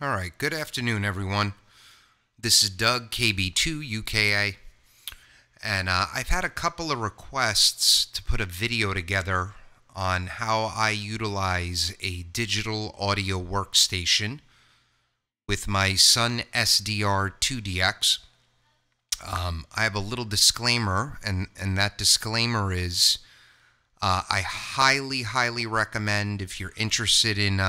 All right. Good afternoon, everyone. This is Doug KB2UKA, and I've had a couple of requests to put a video together on how I utilize a digital audio workstation with my SunSDR2 DX. I have a little disclaimer, and that disclaimer is I highly recommend, if you're interested in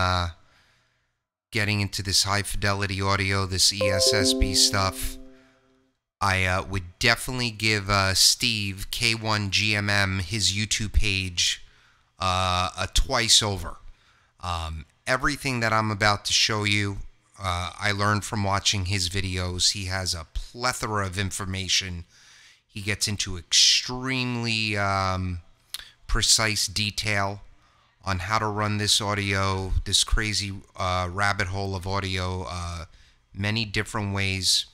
getting into this high fidelity audio, this ESSB stuff, I would definitely give Steve K1GMM, his YouTube page, a twice over. Everything that I'm about to show you, I learned from watching his videos. He has a plethora of information. He gets into extremely precise detail on how to run this audio, this crazy rabbit hole of audio, many different ways,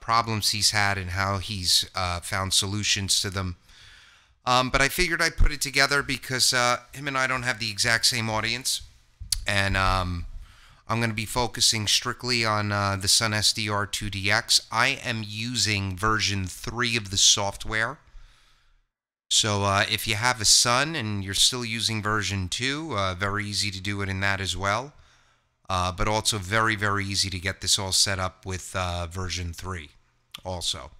problems he's had and how he's found solutions to them. But I figured I'd put it together because him and I don't have the exact same audience, and I'm going to be focusing strictly on the SunSDR2 DX. I am using version 3 of the software. So if you have a Sun and you're still using version 2, very easy to do it in that as well. But also very easy to get this all set up with version 3 also.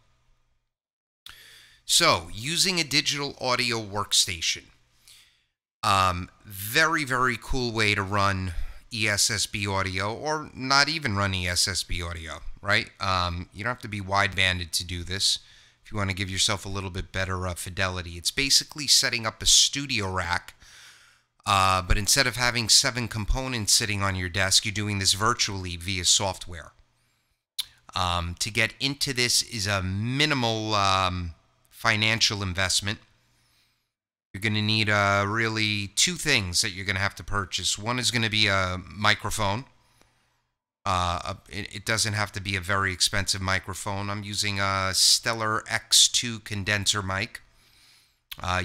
So, using a digital audio workstation. Very cool way to run ESSB audio, or not even run ESSB audio, right? You don't have to be wide-banded to do this. If you want to give yourself a little bit better fidelity, it's basically setting up a studio rack, but instead of having 7 components sitting on your desk, you're doing this virtually via software. To get into this is a minimal financial investment. You're going to need really 2 things that you're going to have to purchase. One is going to be a microphone. It doesn't have to be a very expensive microphone. I'm using a Stellar X2 condenser mic.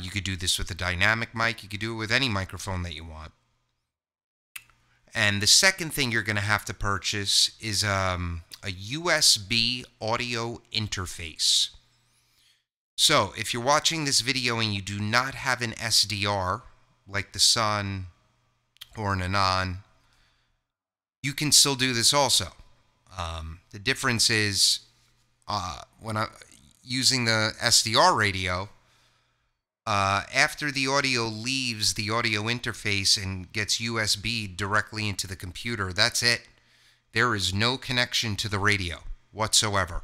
You could do this with a dynamic mic. You could do it with any microphone that you want. And the second thing you're going to have to purchase is a USB audio interface. So if you're watching this video and you do not have an SDR, like the Sun or an Anan, you can still do this also. The difference is when I'm using the SDR radio, after the audio leaves the audio interface and gets USB'd directly into the computer, that's it. There is no connection to the radio whatsoever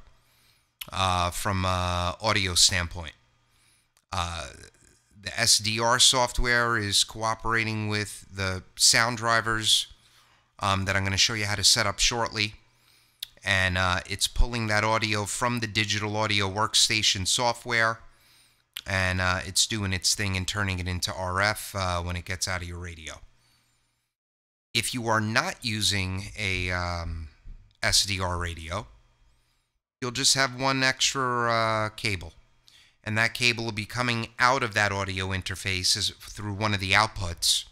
from an audio standpoint. The SDR software is cooperating with the sound drivers that I'm going to show you how to set up shortly, and it's pulling that audio from the digital audio workstation software, and it's doing its thing and turning it into RF when it gets out of your radio. If you are not using a SDR radio, you'll just have one extra cable, and that cable will be coming out of that audio interface through one of the outputs.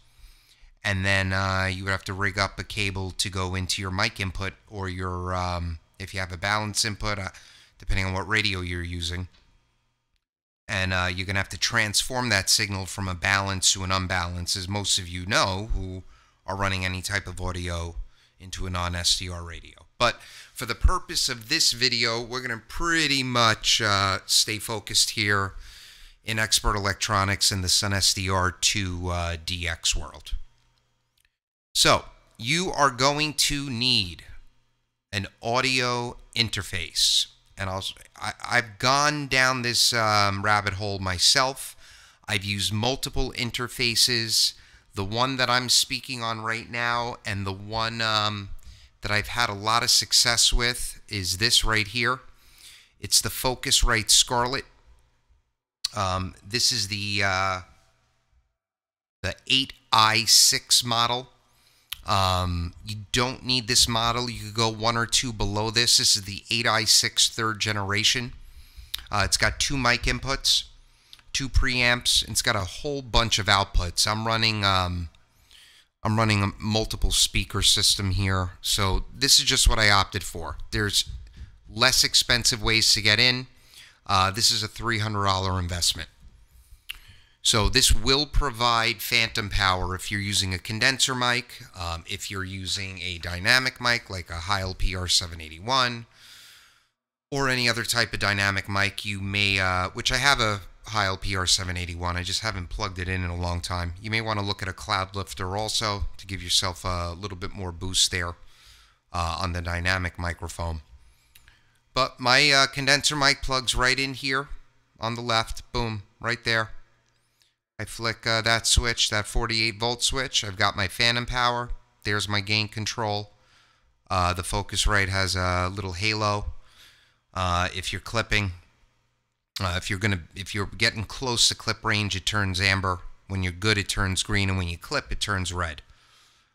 And then you would have to rig up a cable to go into your mic input, or your, if you have a balance input, depending on what radio you're using. And you're going to have to transform that signal from a balance to an unbalance, as most of you know who are running any type of audio into a non-SDR radio. But for the purpose of this video, we're going to pretty much stay focused here in Expert Electronics in the SunSDR2 DX world. So, you are going to need an audio interface. And I've gone down this rabbit hole myself. I've used multiple interfaces. The one that I'm speaking on right now, and the one that I've had a lot of success with, is this right here. It's the Focusrite Scarlett. This is the 8i6 model. You don't need this model. You could go 1 or 2 below this. This is the 8i6 3rd generation. It's got 2 mic inputs, 2 preamps, and it's got a whole bunch of outputs. I'm running I'm running a multiple speaker system here, so this is just what I opted for. There's less expensive ways to get in. This is a $300 investment. So this will provide phantom power if you're using a condenser mic, if you're using a dynamic mic like a Heil PR 781, or any other type of dynamic mic you may, which I have a Heil PR 781, I just haven't plugged it in a long time. You may want to look at a Cloudlifter also to give yourself a little bit more boost there on the dynamic microphone. But my condenser mic plugs right in here on the left, boom, right there. I flick that switch, that 48 volt switch. I've got my phantom power. There's my gain control. The Focusrite has a little halo. If you're clipping, if you're getting close to clip range, it turns amber. When you're good, it turns green, and when you clip, it turns red.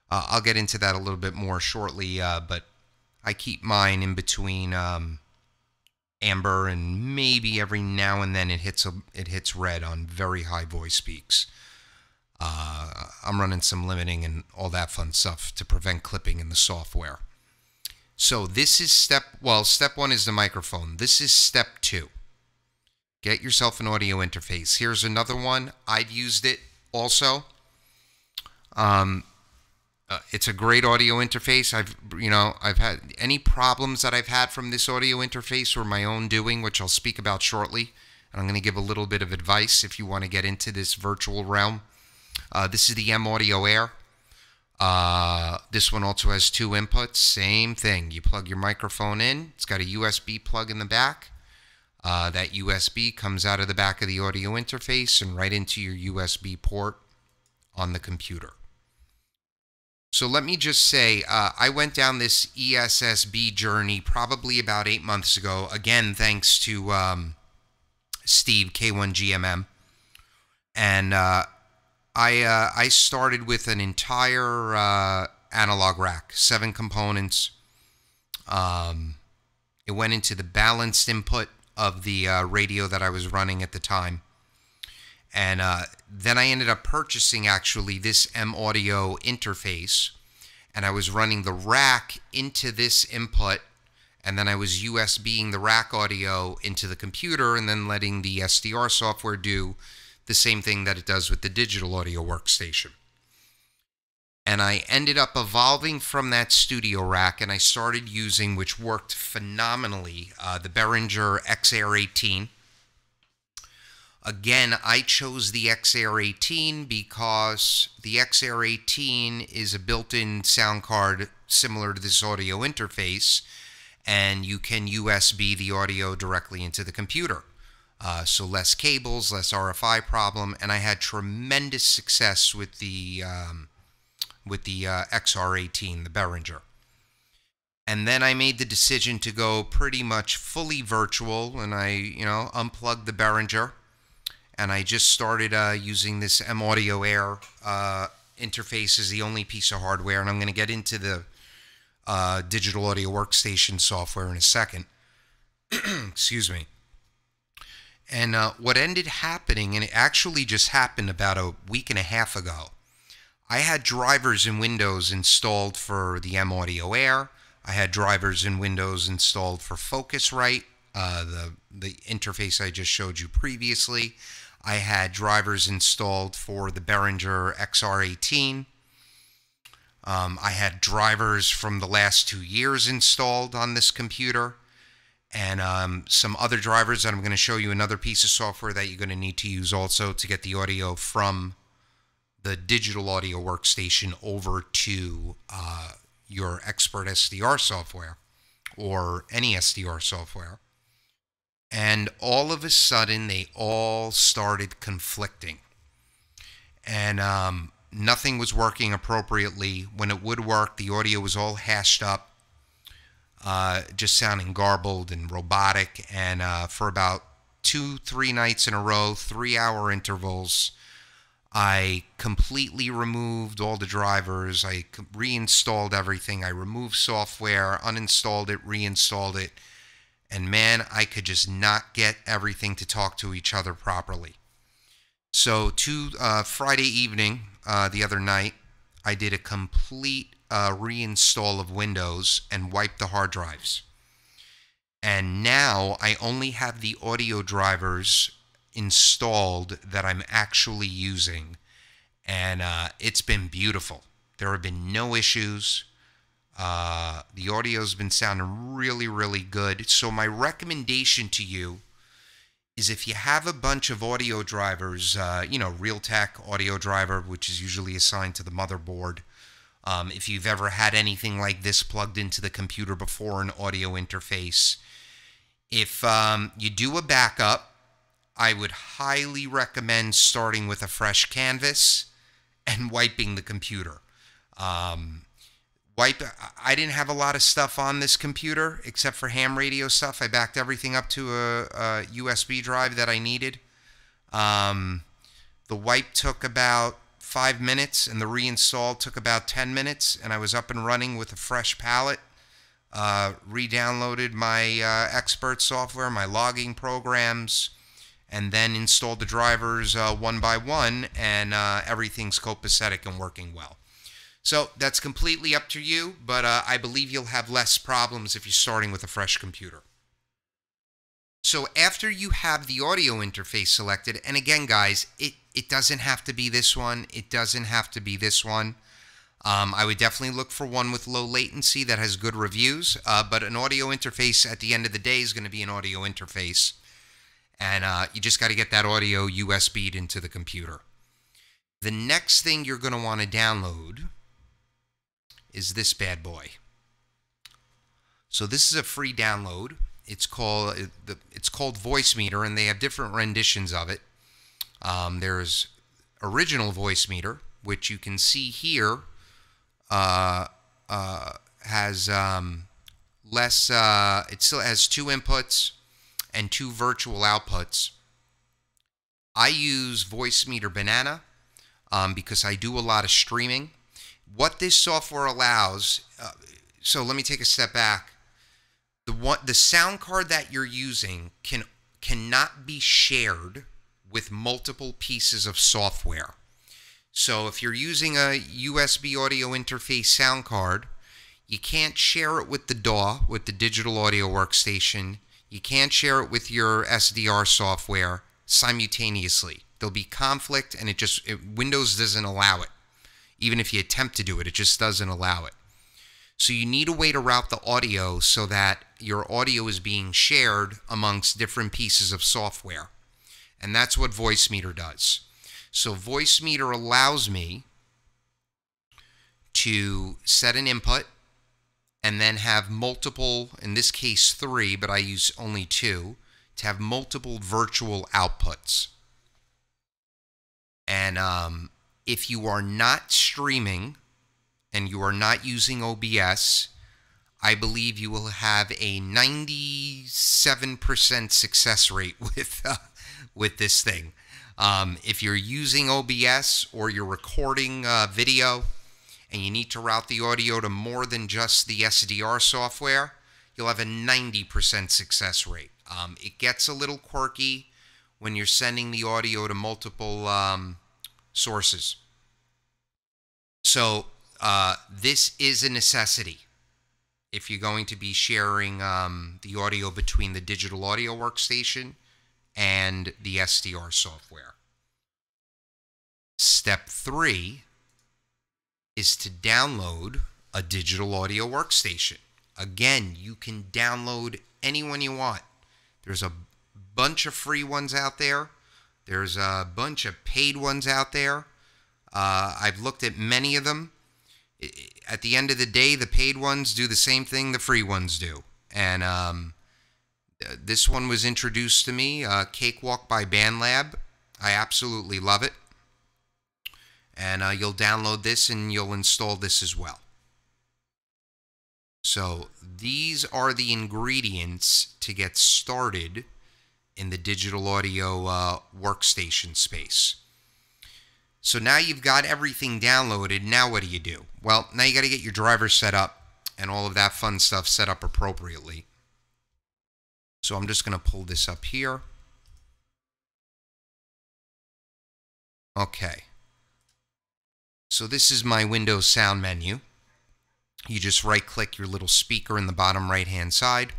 I'll get into that a little bit more shortly, but I keep mine in between amber, and maybe every now and then it hits red on very high voice speaks. I'm running some limiting and all that fun stuff to prevent clipping in the software. So this is step one is the microphone. This is step 2. Get yourself an audio interface. Here's another one. I've used it also. It's a great audio interface. I've had any problems that I've had from this audio interface were my own doing, which I'll speak about shortly. And I'm going to give a little bit of advice if you want to get into this virtual realm. This is the M-Audio Air. This one also has 2 inputs. Same thing. You plug your microphone in. It's got a USB plug in the back. That USB comes out of the back of the audio interface and right into your USB port on the computer. So let me just say, I went down this ESSB journey probably about 8 months ago, again, thanks to Steve K1GMM. And I started with an entire analog rack, 7 components. It went into the balanced input of the radio that I was running at the time. And then I ended up purchasing, actually, this M-Audio interface. And I was running the rack into this input. And then I was USBing the rack audio into the computer and then letting the SDR software do the same thing that it does with the Digital Audio Workstation. And I ended up evolving from that studio rack, and I started using, which worked phenomenally, the Behringer XR18. Again, I chose the XR18 because the XR18 is a built-in sound card similar to this audio interface, and you can USB the audio directly into the computer. So less cables, less RFI problem, and I had tremendous success with the XR18, the Behringer. And then I made the decision to go pretty much fully virtual, and I, unplugged the Behringer. And I just started using this M-Audio Air interface as the only piece of hardware. And I'm going to get into the Digital Audio Workstation software in a second. Excuse me. And what ended happening, and it actually just happened about a week and a half ago, I had drivers and Windows installed for the M-Audio Air. I had drivers and Windows installed for Focusrite, the interface I just showed you previously. I had drivers installed for the Behringer XR18. I had drivers from the last 2 years installed on this computer, and some other drivers that I'm going to show you, another piece of software that you're going to need to use also to get the audio from the Digital Audio Workstation over to your Expert SDR software or any SDR software. And all of a sudden, they all started conflicting. And nothing was working appropriately. When it would work, the audio was all hashed up, just sounding garbled and robotic. And for about 2-3 nights in a row, 3-hour intervals, I completely removed all the drivers. I reinstalled everything. I removed software, uninstalled it, reinstalled it. And man, I could just not get everything to talk to each other properly. So Friday evening, the other night, I I did a complete reinstall of Windows and wiped the hard drives. And now I only have the audio drivers installed that I'm actually using. And it's been beautiful. There have been no issues. The audio's been sounding really, really good. So my recommendation to you is if you have a bunch of audio drivers, you know, Realtek audio driver, which is usually assigned to the motherboard. If you've ever had anything like this plugged into the computer before, an audio interface, if you do a backup, I would highly recommend starting with a fresh canvas and wiping the computer. I didn't have a lot of stuff on this computer except for ham radio stuff. I backed everything up to a USB drive that I needed. The wipe took about 5 minutes and the reinstall took about 10 minutes, and I was up and running with a fresh palette. Redownloaded my expert software, my logging programs, and then installed the drivers one by one, and everything's copacetic and working well. So that's completely up to you, but I believe you'll have less problems if you're starting with a fresh computer. So after you have the audio interface selected, and again, guys, it doesn't have to be this one. It doesn't have to be this one. I would definitely look for one with low latency that has good reviews, but an audio interface at the end of the day is going to be an audio interface, and you just got to get that audio USB'd into the computer. The next thing you're going to want to download is this bad boy. So this is a free download. It's called VoiceMeeter, and they have different renditions of it. There's original VoiceMeeter, which you can see here has less. It still has 2 inputs and 2 virtual outputs. I use VoiceMeeter Banana because I do a lot of streaming. What this software allows, so let me take a step back. The sound card that you're using cannot be shared with multiple pieces of software. So if you're using a USB audio interface sound card, you can't share it with the DAW, with the Digital Audio Workstation. You can't share it with your SDR software simultaneously. There'll be conflict, and Windows doesn't allow it. Even if you attempt to do it, it just doesn't allow it. So you need a way to route the audio so that your audio is being shared amongst different pieces of software. And that's what VoiceMeeter does. So VoiceMeeter allows me to set an input and then have multiple, in this case 3, but I use only 2, to have multiple virtual outputs. And if you are not streaming and you are not using OBS, I believe you will have a 97% success rate with this thing. If you're using OBS or you're recording video and you need to route the audio to more than just the SDR software, you'll have a 90% success rate. It gets a little quirky when you're sending the audio to multiple sources. So this is a necessity if you're going to be sharing the audio between the Digital Audio Workstation and the SDR software. Step 3 is to download a Digital Audio Workstation. Again, you can download any one you want. There's a bunch of free ones out there. There's a bunch of paid ones out there. I've looked at many of them. At the end of the day, the paid ones do the same thing the free ones do. And this one was introduced to me, Cakewalk by BandLab. I absolutely love it. And you'll download this and you'll install this as well. So these are the ingredients to get started in the Digital Audio Workstation space. So now you've got everything downloaded. Now what do you do? Well, now you got to get your driver set up and all of that fun stuff set up appropriately. So I'm just going to pull this up here. Okay. So this is my Windows sound menu. You just right-click your little speaker in the bottom right-hand side,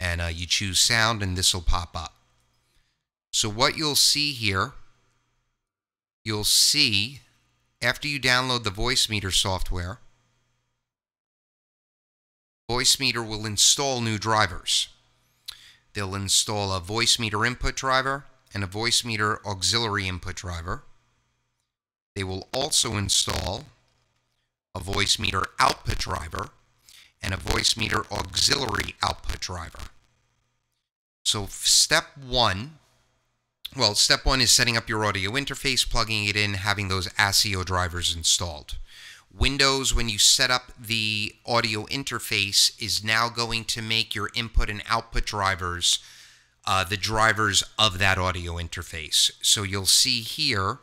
and you choose sound, and this will pop up. So what you'll see here, you'll see after you download the VoiceMeeter software, VoiceMeeter will install new drivers. They'll install a VoiceMeeter input driver and a VoiceMeeter auxiliary input driver. They will also install a VoiceMeeter output driver and a VoiceMeeter auxiliary output driver. So step one is setting up your audio interface, plugging it in, having those ASIO drivers installed. Windows, when you set up the audio interface, is now going to make your input and output drivers the drivers of that audio interface. So you'll see here,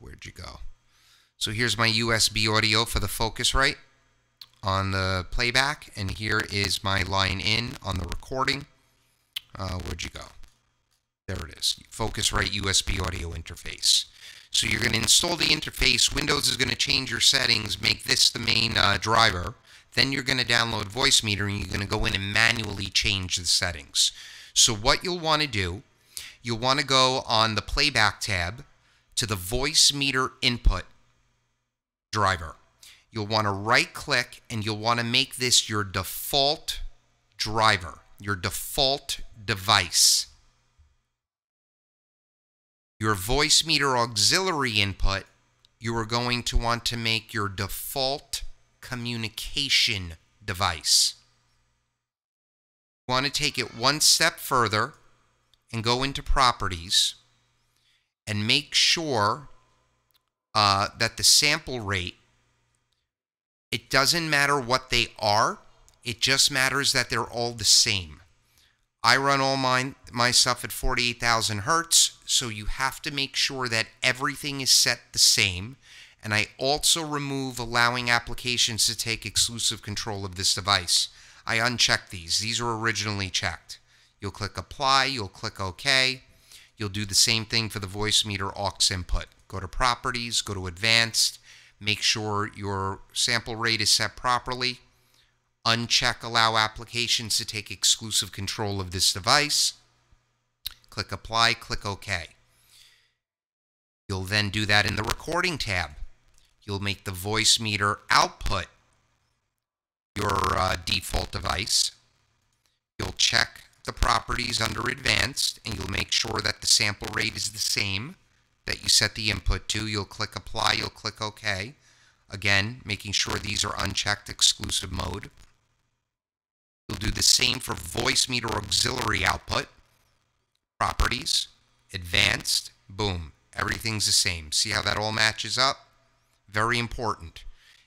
where'd you go? So here's my USB audio for the Focusrite on the playback, and here is my line in on the recording. Where'd you go? There it is, Focusrite USB audio interface. So you're going to install the interface. Windows is going to change your settings, make this the main driver. Then you're going to download VoiceMeeter, and you're going to go in and manually change the settings. So what you'll want to do, you'll want to go on the playback tab to the VoiceMeeter input driver. You'll want to right-click, and you'll want to make this your default driver, your default device. Your VoiceMeeter auxiliary input, you are going to want to make your default communication device. You want to take it one step further and go into Properties and make sure that the sample rate, it doesn't matter what they are, it just matters that they're all the same. I run all my stuff at 48,000 hertz, so you have to make sure that everything is set the same. And I also remove allowing applications to take exclusive control of this device. I uncheck these. These were originally checked. You'll click Apply. You'll click OK. You'll do the same thing for the VoiceMeeter aux input. Go to Properties. Go to Advanced. Make sure your sample rate is set properly. Uncheck allow applications to take exclusive control of this device. Click Apply, click OK. You'll then do that in the Recording tab. You'll make the VoiceMeeter output your default device. You'll check the properties under Advanced, and you'll make sure that the sample rate is the same that you set the input to. You'll click Apply, you'll click OK. Again, making sure these are unchecked exclusive mode. You'll do the same for VoiceMeeter auxiliary output. Properties, Advanced, boom. Everything's the same. See how that all matches up? Very important.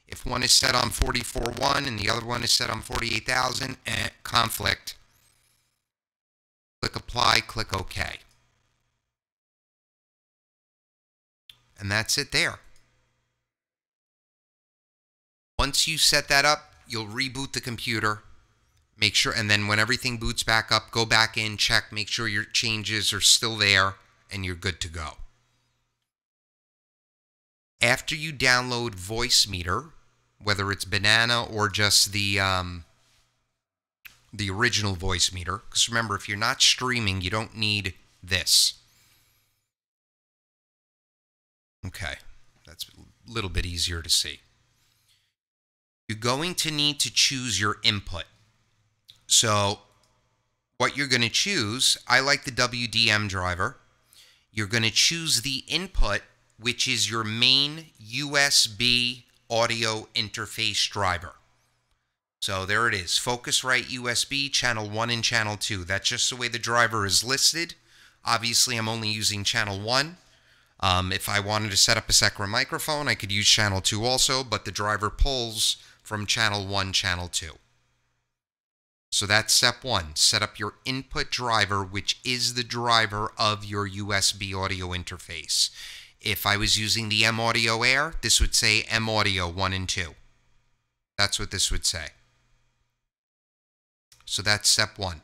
If one is set on 44.1 and the other one is set on 48,000, conflict. Click Apply, click OK. And that's it there. Once you set that up, you'll reboot the computer. Make sure, and then when everything boots back up, go back in, check, make sure your changes are still there, and you're good to go. After you download VoiceMeeter, whether it's Banana or just the original VoiceMeeter, because remember, if you're not streaming, you don't need this. Okay, that's a little bit easier to see. You're going to need to choose your input. So what you're going to choose, I like the WDM driver. You're going to choose the input, which is your main USB audio interface driver. So there it is, Focusrite USB, channel 1 and channel 2. That's just the way the driver is listed. Obviously, I'm only using channel 1. If I wanted to set up a separate microphone, I could use channel 2 also, but the driver pulls from channel 1, channel 2. So that's step one. Set up your input driver, which is the driver of your USB audio interface. If I was using the M-Audio Air, this would say M-Audio 1 and 2. That's what this would say. So that's step one.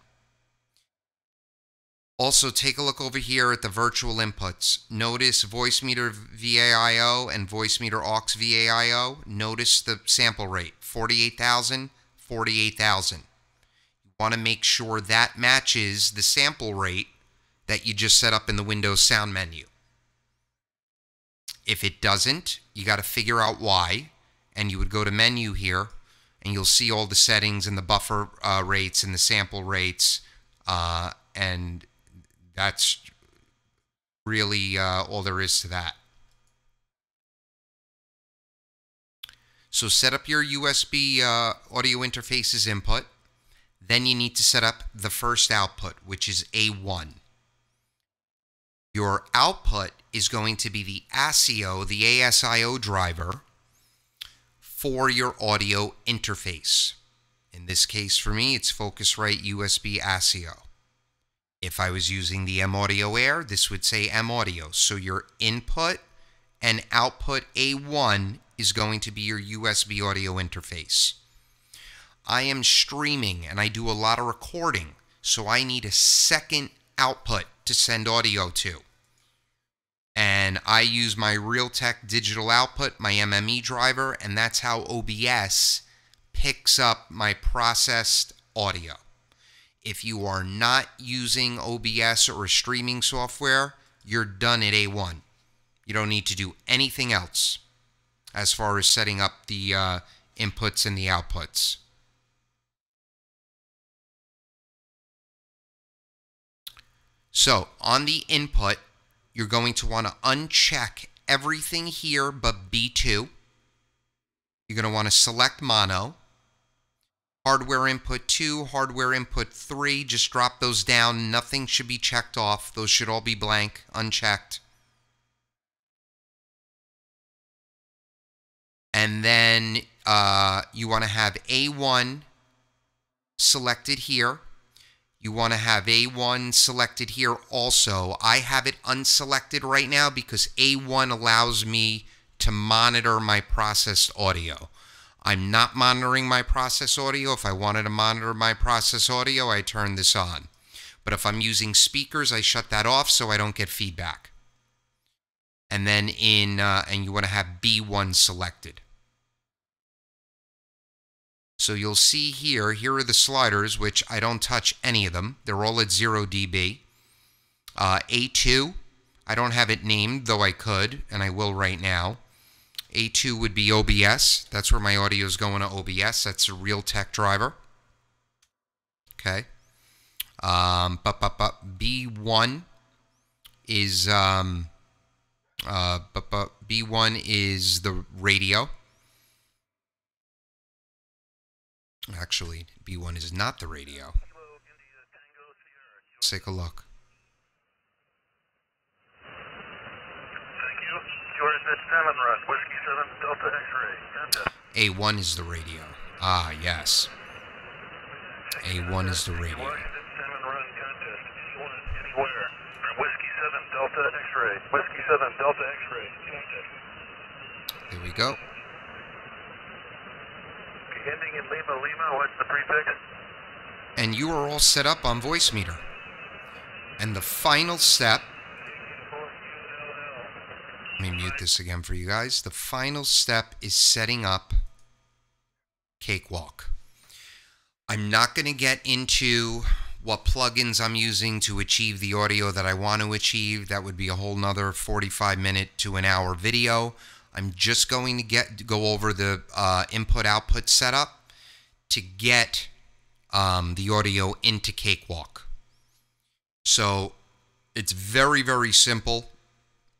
Also, take a look over here at the virtual inputs. Notice VoiceMeeter VAIO and VoiceMeeter AUX VAIO. Notice the sample rate, 48,000, 48,000. You want to make sure that matches the sample rate that you just set up in the Windows sound menu. If it doesn't, you got to figure out why, and you would go to menu here, and you'll see all the settings and the buffer rates and the sample rates, and that's really all there is to that. So set up your USB audio interface's input. Then you need to set up the first output, which is A1. Your output is going to be the ASIO, the ASIO driver for your audio interface. In this case for me, it's Focusrite USB ASIO. If I was using the M-Audio Air, this would say M-Audio. So your input and output A1 is going to be your USB audio interface. I am streaming and I do a lot of recording, so I need a second output to send audio to. And I use my Realtek digital output, my MME driver, and that's how OBS picks up my processed audio. If you are not using OBS or streaming software, you're done at A1. You don't need to do anything else as far as setting up the inputs and the outputs. So on the input, you're going to want to uncheck everything here but B2. You're going to want to select mono. Hardware input 2, hardware input 3, just drop those down. Nothing should be checked off. Those should all be blank, unchecked. And then you want to have A1 selected here. You want to have A1 selected here also. I have it unselected right now because A1 allows me to monitor my processed audio. I'm not monitoring my processed audio. If I wanted to monitor my processed audio, I turn this on. But if I'm using speakers, I shut that off so I don't get feedback. And then and you want to have B1 selected. So you'll see here are the sliders, which I don't touch any of them. They're all at 0 dB. A2, I don't have it named, though I could, and I will right now. A2 would be OBS. That's where my audio is going to OBS. That's a Realtek driver. Okay. B1 is B1 is the radio. Actually, B1 is not the radio. Let's take a look. Thank you. Qrz Midtown Run, Whiskey 7 Delta X-ray. A1 is the radio. Ah, yes. A1 is the radio. Washington 7 Run contest. Anyone, anywhere. Whiskey 7 Delta X-ray. Whiskey 7 Delta X-ray contest. There we go. Ending in Lima, Lima, what's the prefix? And you are all set up on VoiceMeeter. And the final step, let me mute this again for you guys. The final step is setting up Cakewalk. I'm not going to get into what plugins I'm using to achieve the audio that I want to achieve. That would be a whole nother 45-minute to an hour video. I'm just going to go over the input-output setup to get the audio into Cakewalk. So it's very, very simple.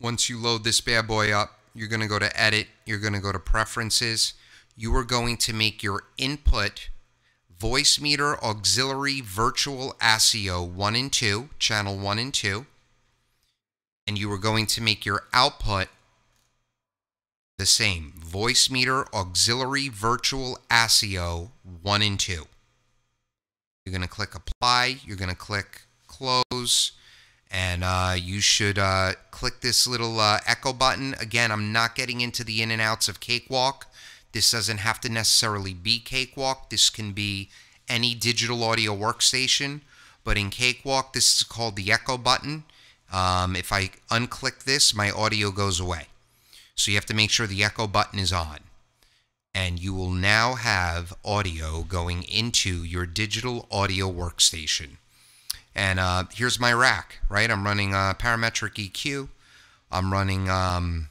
Once you load this bad boy up, you're going to go to Edit. You're going to go to Preferences. You are going to make your input VoiceMeeter Auxiliary Virtual ASIO 1 and 2, Channel 1 and 2. And you are going to make your output the same, VoiceMeeter Auxiliary Virtual ASIO 1 and 2. You're going to click Apply, you're going to click Close, and you should click this little echo button. Again, I'm not getting into the in and outs of Cakewalk. This doesn't have to necessarily be Cakewalk. This can be any digital audio workstation, But in Cakewalk, this is called the echo button. If I unclick this, my audio goes away. So you have to make sure the echo button is on. And you will now have audio going into your digital audio workstation. And here's my rack, right? I'm running a parametric EQ. I'm running an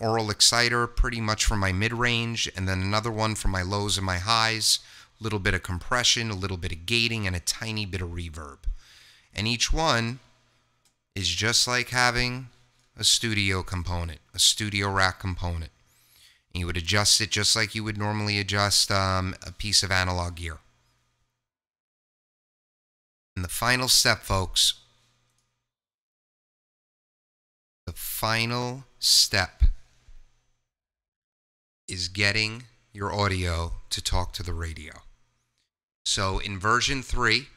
oral exciter pretty much for my mid-range, and then another one for my lows and my highs, a little bit of compression, a little bit of gating, and a tiny bit of reverb. And each one is just like having a studio component, a studio rack component. And you would adjust it just like you would normally adjust a piece of analog gear. And the final step, folks, the final step is getting your audio to talk to the radio. So in version 3,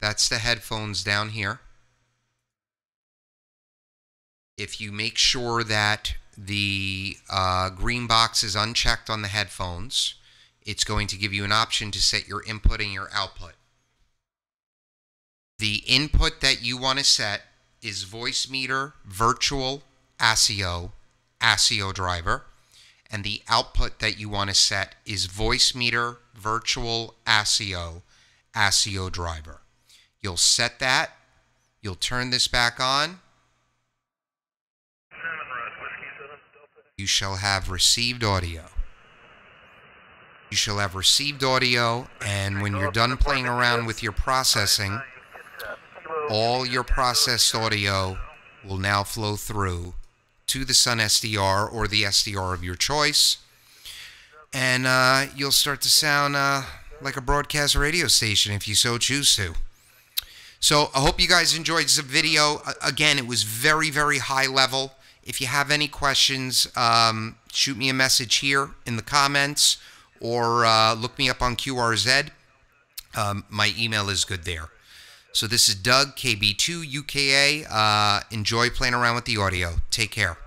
that's the headphones down here. If you make sure that the green box is unchecked on the headphones, it's going to give you an option to set your input and your output. The input that you want to set is VoiceMeeter Virtual ASIO driver, and the output that you want to set is VoiceMeeter Virtual ASIO driver. You'll set that, you'll turn this back on, you shall have received audio. You shall have received audio, and when you're done playing around with your processing, all your processed audio will now flow through to the SunSDR or the SDR of your choice, and you'll start to sound like a broadcast radio station if you so choose to. So I hope you guys enjoyed the video. Again, it was very, very high level. If you have any questions, shoot me a message here in the comments, or look me up on Qrz. My email is good there. So this is Doug KB2UKA. Enjoy playing around with the audio. Take care.